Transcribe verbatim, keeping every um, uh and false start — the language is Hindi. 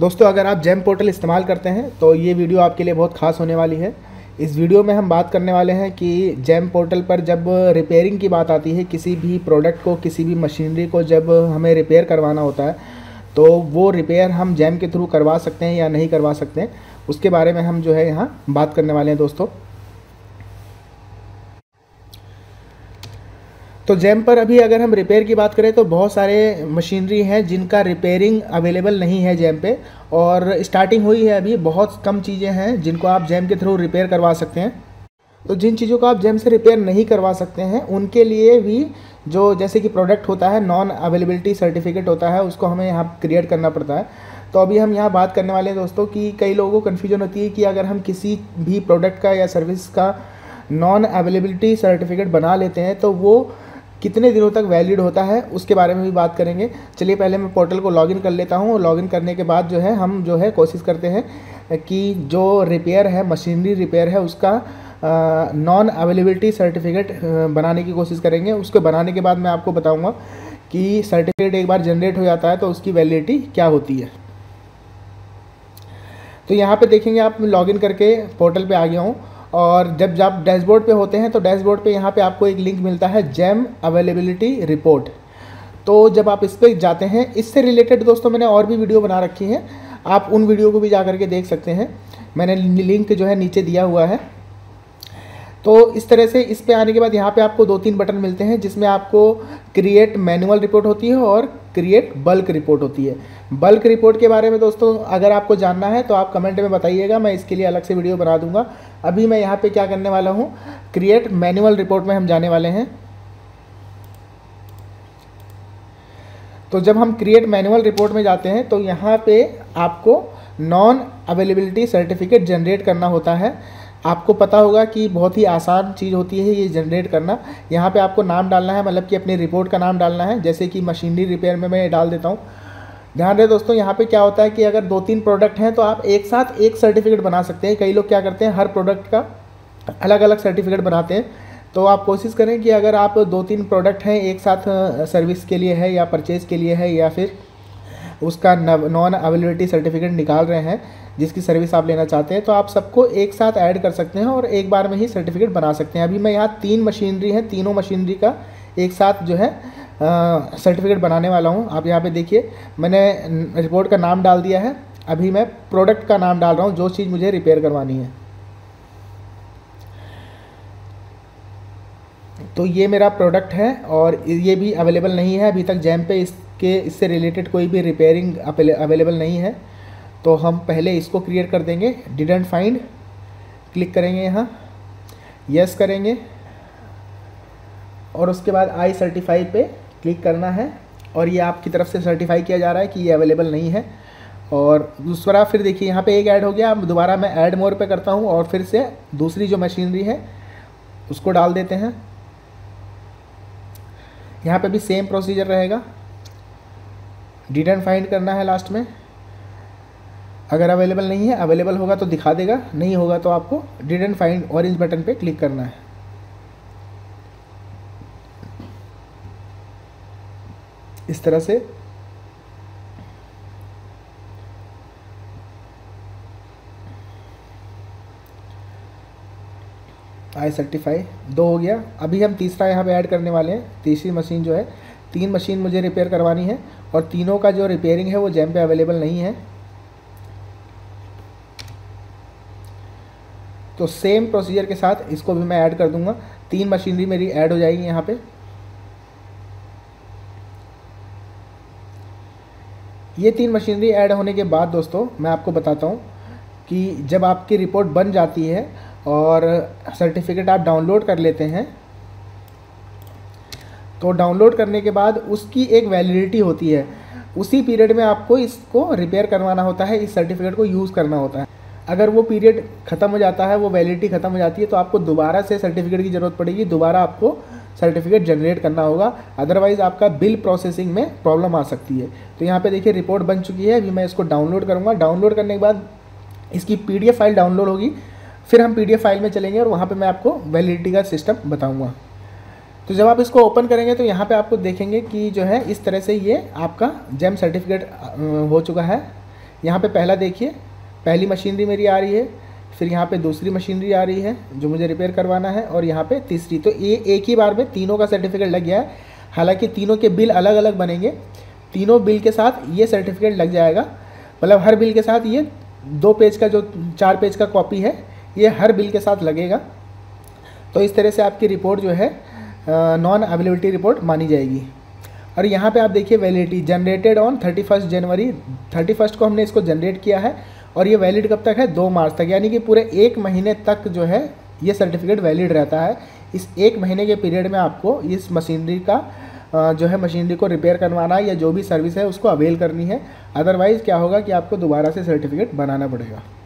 दोस्तों अगर आप जैम पोर्टल इस्तेमाल करते हैं तो ये वीडियो आपके लिए बहुत खास होने वाली है। इस वीडियो में हम बात करने वाले हैं कि जैम पोर्टल पर जब रिपेयरिंग की बात आती है, किसी भी प्रोडक्ट को, किसी भी मशीनरी को जब हमें रिपेयर करवाना होता है तो वो रिपेयर हम जैम के थ्रू करवा सकते हैं या नहीं करवा सकते हैं, उसके बारे में हम जो है यहाँ बात करने वाले हैं दोस्तों। तो जैम पर अभी अगर हम रिपेयर की बात करें तो बहुत सारे मशीनरी हैं जिनका रिपेयरिंग अवेलेबल नहीं है जैम पे, और स्टार्टिंग हुई है अभी, बहुत कम चीज़ें हैं जिनको आप जैम के थ्रू रिपेयर करवा सकते हैं। तो जिन चीज़ों को आप जैम से रिपेयर नहीं करवा सकते हैं उनके लिए भी जो जैसे कि प्रोडक्ट होता है, नॉन अवेलेबिलिटी सर्टिफिकेट होता है, उसको हमें यहाँ क्रिएट करना पड़ता है। तो अभी हम यहाँ बात करने वाले हैं दोस्तों कि कई लोगों को कन्फ्यूजन होती है कि अगर हम किसी भी प्रोडक्ट का या सर्विस का नॉन अवेलेबिलिटी सर्टिफिकेट बना लेते हैं तो वो कितने दिनों तक वैलिड होता है, उसके बारे में भी बात करेंगे। चलिए पहले मैं पोर्टल को लॉगिन कर लेता हूँ। लॉगिन करने के बाद जो है हम जो है कोशिश करते हैं कि जो रिपेयर है, मशीनरी रिपेयर है, उसका नॉन अवेलेबिलिटी सर्टिफिकेट बनाने की कोशिश करेंगे। उसको बनाने के बाद मैं आपको बताऊँगा कि सर्टिफिकेट एक बार जनरेट हो जाता है तो उसकी वैलिडिटी क्या होती है। तो यहाँ पर देखेंगे आप, लॉगिन करके पोर्टल पर आ गया हूँ, और जब आप डैशबोर्ड पे होते हैं तो डैशबोर्ड पे यहाँ पे आपको एक लिंक मिलता है, जैम अवेलेबिलिटी रिपोर्ट। तो जब आप इस पर जाते हैं, इससे रिलेटेड दोस्तों मैंने और भी वीडियो बना रखी हैं, आप उन वीडियो को भी जा करके देख सकते हैं, मैंने लिंक जो है नीचे दिया हुआ है। तो इस तरह से इस पर आने के बाद यहाँ पर आपको दो तीन बटन मिलते हैं, जिसमें आपको क्रिएट मैनुअल रिपोर्ट होती है और क्रिएट बल्क रिपोर्ट होती है। बल्क रिपोर्ट के बारे में दोस्तों अगर आपको जानना है तो आप कमेंट में बताइएगा, मैं इसके लिए अलग से वीडियो बना दूंगा। अभी मैं यहाँ पे क्या करने वाला हूँ, क्रिएट मैनुअल रिपोर्ट में हम जाने वाले हैं। तो जब हम क्रिएट मैनुअल रिपोर्ट में जाते हैं तो यहाँ पे आपको नॉन अवेलेबिलिटी सर्टिफिकेट जनरेट करना होता है। आपको पता होगा कि बहुत ही आसान चीज़ होती है ये जनरेट करना। यहाँ पे आपको नाम डालना है, मतलब कि अपनी रिपोर्ट का नाम डालना है, जैसे कि मशीनरी रिपेयर में मैं डाल देता हूँ। ध्यान रहे दोस्तों, यहाँ पे क्या होता है कि अगर दो तीन प्रोडक्ट हैं तो आप एक साथ एक सर्टिफिकेट बना सकते हैं। कई लोग क्या करते हैं, हर प्रोडक्ट का अलग अलग सर्टिफिकेट बनाते हैं। तो आप कोशिश करें कि अगर आप दो तीन प्रोडक्ट हैं एक साथ, सर्विस के लिए है या परचेज़ के लिए है, या फिर उसका नॉन अवेलेबिलिटी सर्टिफिकेट निकाल रहे हैं जिसकी सर्विस आप लेना चाहते हैं, तो आप सबको एक साथ ऐड कर सकते हैं और एक बार में ही सर्टिफिकेट बना सकते हैं। अभी मैं यहाँ तीन मशीनरी है, तीनों मशीनरी का एक साथ जो है सर्टिफिकेट बनाने वाला हूँ। आप यहाँ पे देखिए मैंने रिपोर्ट का नाम डाल दिया है, अभी मैं प्रोडक्ट का नाम डाल रहा हूँ जो चीज़ मुझे रिपेयर करवानी है। तो ये मेरा प्रोडक्ट है और ये भी अवेलेबल नहीं है अभी तक जैम पे, इसके इससे रिलेटेड कोई भी रिपेयरिंग अवेलेबल नहीं है। तो हम पहले इसको क्रिएट कर देंगे, डिडंट फाइंड क्लिक करेंगे, यहाँ यस करेंगे और उसके बाद आई सर्टिफाई पे क्लिक करना है, और ये आपकी तरफ से सर्टिफाई किया जा रहा है कि ये अवेलेबल नहीं है। और दूसरा फिर देखिए यहाँ पे एक ऐड हो गया, अब दोबारा मैं ऐड मोर पे करता हूँ और फिर से दूसरी जो मशीनरी है उसको डाल देते हैं। यहाँ पे भी सेम प्रोसीजर रहेगा, डिडंट फाइंड करना है लास्ट में, अगर अवेलेबल नहीं है, अवेलेबल होगा तो दिखा देगा, नहीं होगा तो आपको डिडंट फाइंड ऑरेंज बटन पे क्लिक करना है। इस तरह से आई सर्टिफाई दो हो गया। अभी हम तीसरा यहाँ पे ऐड करने वाले हैं, तीसरी मशीन जो है, तीन मशीन मुझे रिपेयर करवानी है और तीनों का जो रिपेयरिंग है वो जैम पे अवेलेबल नहीं है। तो सेम प्रोसीजर के साथ इसको भी मैं ऐड कर दूंगा, तीन मशीनरी मेरी ऐड हो जाएगी यहाँ पे। ये तीन मशीनरी ऐड होने के बाद दोस्तों मैं आपको बताता हूँ कि जब आपकी रिपोर्ट बन जाती है और सर्टिफिकेट आप डाउनलोड कर लेते हैं तो डाउनलोड करने के बाद उसकी एक वैलिडिटी होती है, उसी पीरियड में आपको इसको रिपेयर करवाना होता है, इस सर्टिफिकेट को यूज़ करना होता है। अगर वो पीरियड ख़त्म हो जाता है, वो वैलिडिटी ख़त्म हो जाती है, तो आपको दोबारा से सर्टिफिकेट की ज़रूरत पड़ेगी, दोबारा आपको सर्टिफिकेट जनरेट करना होगा, अदरवाइज़ आपका बिल प्रोसेसिंग में प्रॉब्लम आ सकती है। तो यहाँ पे देखिए रिपोर्ट बन चुकी है, अभी मैं इसको डाउनलोड करूँगा। डाउनलोड करने के बाद इसकी पीडीएफ फाइल डाउनलोड होगी, फिर हम पीडीएफ फाइल में चलेंगे और वहाँ पे मैं आपको वैलिडिटी का सिस्टम बताऊँगा। तो जब आप इसको ओपन करेंगे तो यहाँ पर आपको देखेंगे कि जो है इस तरह से ये आपका जैम सर्टिफिकेट हो चुका है। यहाँ पे पहला देखिए, पहली मशीनरी मेरी आ रही है, फिर यहाँ पे दूसरी मशीनरी आ रही है जो मुझे रिपेयर करवाना है, और यहाँ पे तीसरी। तो ये एक ही बार में तीनों का सर्टिफिकेट लग गया है। हालांकि तीनों के बिल अलग अलग बनेंगे, तीनों बिल के साथ ये सर्टिफिकेट लग जाएगा। मतलब हर बिल के साथ ये दो पेज का जो चार पेज का कॉपी है ये हर बिल के साथ लगेगा। तो इस तरह से आपकी रिपोर्ट जो है नॉन अवेलेबिलिटी रिपोर्ट मानी जाएगी। और यहाँ पे आप देखिए validity generated on thirty first January thirty first को हमने इसको जनरेट किया है और ये वैलिड कब तक है, दो मार्च तक। यानी कि पूरे एक महीने तक जो है ये सर्टिफिकेट वैलिड रहता है। इस एक महीने के पीरियड में आपको इस मशीनरी का जो है मशीनरी को रिपेयर करवाना है या जो भी सर्विस है उसको अवेल करनी है। अदरवाइज़ क्या होगा कि आपको दोबारा से सर्टिफिकेट बनाना पड़ेगा।